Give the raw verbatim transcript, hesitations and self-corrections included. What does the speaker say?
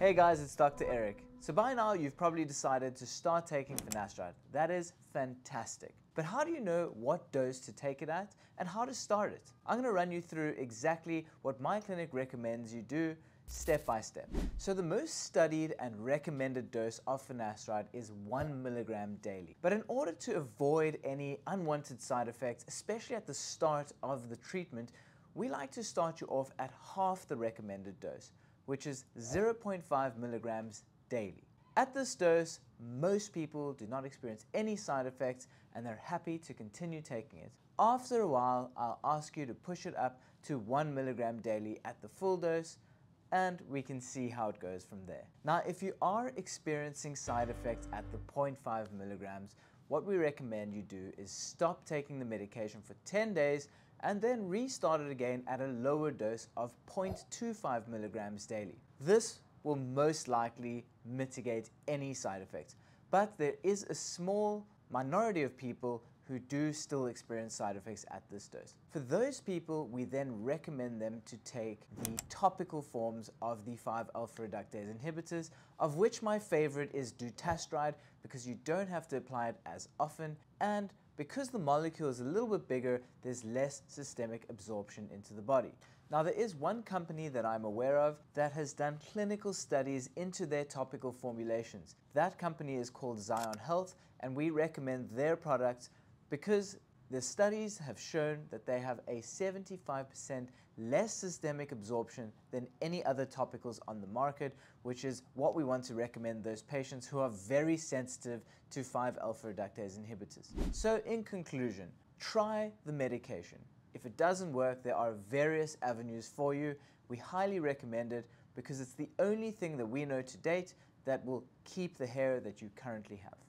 Hey guys, it's Doctor Eric. So by now you've probably decided to start taking finasteride. That is fantastic. But how do you know what dose to take it at and how to start it? I'm going to run you through exactly what my clinic recommends you do step by step. So the most studied and recommended dose of finasteride is one milligram daily. But in order to avoid any unwanted side effects, especially at the start of the treatment, we like to start you off at half the recommended dose, which is zero point five milligrams daily. At this dose, most people do not experience any side effects and they're happy to continue taking it. After a while, I'll ask you to push it up to one milligram daily at the full dose, and we can see how it goes from there. Now, if you are experiencing side effects at the zero point five milligrams, what we recommend you do is stop taking the medication for ten days and then restart it again at a lower dose of zero point two five milligrams daily. This will most likely mitigate any side effects, but there is a small minority of people who do still experience side effects at this dose. For those people, we then recommend them to take the topical forms of the five alpha reductase inhibitors, of which my favorite is dutasteride because you don't have to apply it as often, and because the molecule is a little bit bigger, there's less systemic absorption into the body. Now, there is one company that I'm aware of that has done clinical studies into their topical formulations. That company is called Zion Health, and we recommend their products because the studies have shown that they have a seventy-five percent less systemic absorption than any other topicals on the market, which is what we want to recommend those patients who are very sensitive to five alpha reductase inhibitors. So in conclusion, try the medication. If it doesn't work, there are various avenues for you. We highly recommend it because it's the only thing that we know to date that will keep the hair that you currently have.